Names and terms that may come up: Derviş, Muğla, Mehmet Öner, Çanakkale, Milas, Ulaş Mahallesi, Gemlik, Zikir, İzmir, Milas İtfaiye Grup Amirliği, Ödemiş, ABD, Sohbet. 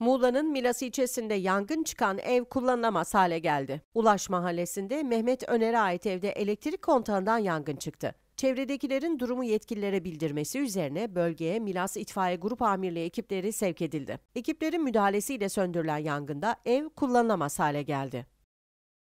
Muğla'nın Milas ilçesinde yangın çıkan ev kullanılamaz hale geldi. Ulaş Mahallesi'nde Mehmet Öner'e ait evde elektrik kontağından yangın çıktı. Çevredekilerin durumu yetkililere bildirmesi üzerine bölgeye Milas İtfaiye Grup Amirliği ekipleri sevk edildi. Ekiplerin müdahalesiyle söndürülen yangında ev kullanılamaz hale geldi.